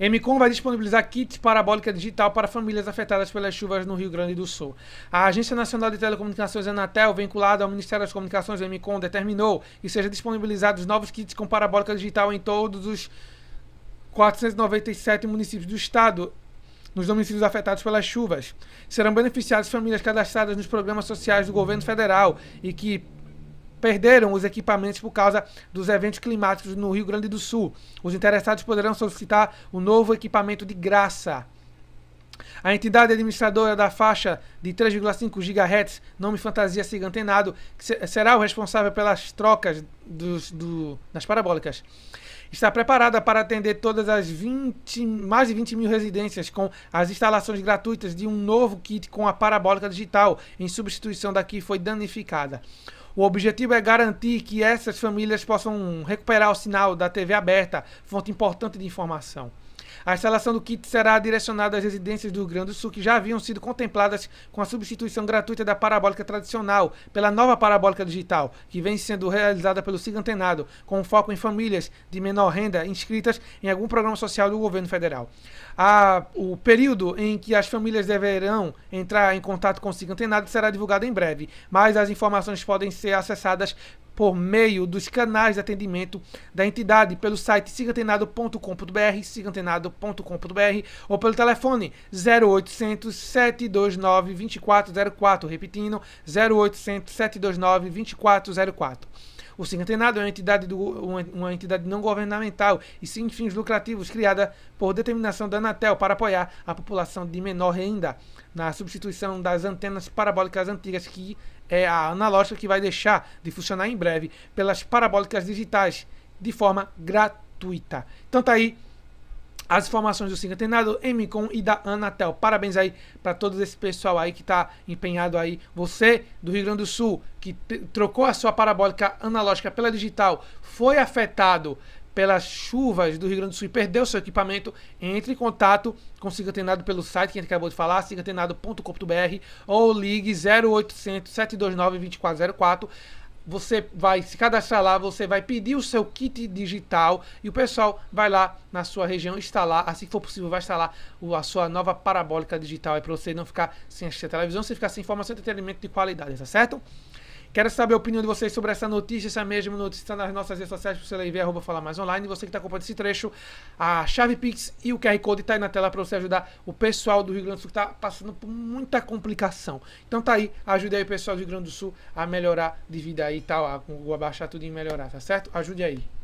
MCom vai disponibilizar kit parabólica digital para famílias afetadas pelas chuvas no Rio Grande do Sul. A Agência Nacional de Telecomunicações, Anatel, vinculada ao Ministério das Comunicações, MCom, determinou que sejam disponibilizados novos kits com parabólica digital em todos os 497 municípios do estado. Nos domicílios afetados pelas chuvas, serão beneficiadas famílias cadastradas nos programas sociais do governo federal e que perderam os equipamentos por causa dos eventos climáticos no Rio Grande do Sul. Os interessados poderão solicitar o novo equipamento de graça. A entidade administradora da faixa de 3,5 GHz, nome fantasia Siga Antenado, que será o responsável pelas trocas das parabólicas, está preparada para atender todas as mais de 20 mil residências com as instalações gratuitas de um novo kit com a parabólica digital, em substituição da que foi danificada. O objetivo é garantir que essas famílias possam recuperar o sinal da TV aberta, fonte importante de informação. A instalação do kit será direcionada às residências do Rio Grande do Sul que já haviam sido contempladas com a substituição gratuita da parabólica tradicional pela nova parabólica digital, que vem sendo realizada pelo Siga Antenado, com foco em famílias de menor renda inscritas em algum programa social do governo federal. O período em que as famílias deverão entrar em contato com o Siga Antenado será divulgado em breve, mas as informações podem ser acessadas por meio dos canais de atendimento da entidade, pelo site sigaantenado.com.br, sigaantenado.com.br, ou pelo telefone 0800 729 2404, repetindo, 0800 729 2404. O Siga Antenado é uma entidade não governamental e sem fins lucrativos, criada por determinação da Anatel para apoiar a população de menor renda na substituição das antenas parabólicas antigas, que é a analógica que vai deixar de funcionar em breve, pelas parabólicas digitais de forma gratuita. Então tá aí as informações do Siga Antenado, MCom e da Anatel. Parabéns aí para todo esse pessoal aí que está empenhado aí. Você do Rio Grande do Sul que trocou a sua parabólica analógica pela digital, foi afetado pelas chuvas do Rio Grande do Sul e perdeu seu equipamento, entre em contato com o Siga Antenado pelo site que a gente acabou de falar, sigaantenado.com.br, ou ligue 0800 729 2404. Você vai se cadastrar lá, você vai pedir o seu kit digital e o pessoal vai lá na sua região instalar, assim que for possível, vai instalar a sua nova parabólica digital, é para você não ficar sem assistir a televisão, sem ficar sem informação e entretenimento de qualidade, tá certo? Quero saber a opinião de vocês sobre essa notícia, essa mesma notícia nas nossas redes sociais, para você lá e ver, @FalaMaisOnline. Você que está acompanhando esse trecho, a chave Pix e o QR Code está aí na tela para você ajudar o pessoal do Rio Grande do Sul que está passando por muita complicação. Então tá aí, ajude aí o pessoal do Rio Grande do Sul a melhorar de vida aí e tal, a baixar tudo e melhorar, tá certo? Ajude aí.